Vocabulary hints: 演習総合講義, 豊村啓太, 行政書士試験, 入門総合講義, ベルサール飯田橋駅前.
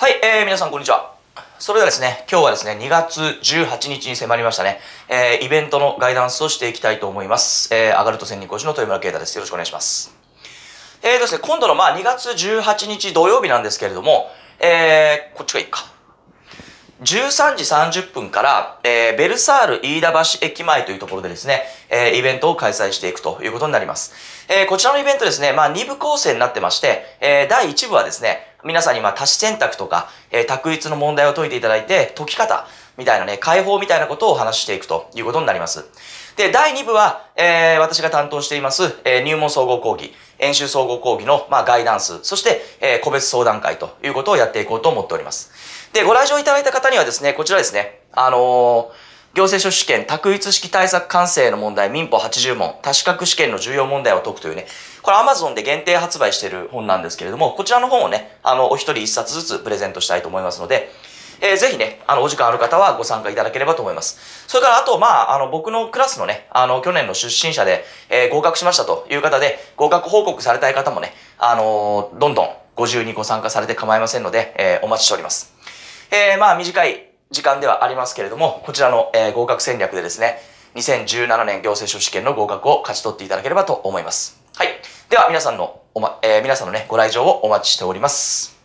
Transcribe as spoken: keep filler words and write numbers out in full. はい、えー、皆さんこんにちは。それではですね、今日はですね、にがつじゅうはちにちに迫りましたね、えー、イベントのガイダンスをしていきたいと思います。えー、アガルト専任講師の豊村啓太です。よろしくお願いします。えーとですね、今度のまあにがつじゅうはちにち土曜日なんですけれども、えー、こっちがいいか。じゅうさんじさんじゅっぷんから、えー、ベルサール飯田橋駅前というところでですね、えー、イベントを開催していくということになります。えー、こちらのイベントですね、まあにぶこうせいになってまして、えー、だいいちぶはですね、皆さんにまあ多子選択とか、えー、択一の問題を解いていただいて、解き方みたいなね、解放みたいなことをお話ししていくということになります。で、だいにぶは、えー、私が担当しています、えー、入門総合講義、演習総合講義の、まあ、ガイダンス、そして、えー、個別相談会ということをやっていこうと思っております。で、ご来場いただいた方にはですね、こちらですね、あのー、行政書士試験、択一式対策完成の問題、みんぽはちじゅうもん、多資格試験の重要問題を解くというね、これ アマゾン で限定発売している本なんですけれども、こちらの本をね、あの、お一人一冊ずつプレゼントしたいと思いますので、えー、ぜひね、あの、お時間ある方はご参加いただければと思います。それから、あと、まあ、あの、僕のクラスのね、あの、去年の出身者で、えー、合格しましたという方で、合格報告されたい方もね、あのー、どんどんご自由にご参加されて構いませんので、えー、お待ちしております。えー、まあ、短い時間ではありますけれども、こちらの、えー、合格戦略でですね、にせんじゅうななねん行政書士試験の合格を勝ち取っていただければと思います。はい。では、皆さんのおま、えー、皆さんのね、ご来場をお待ちしております。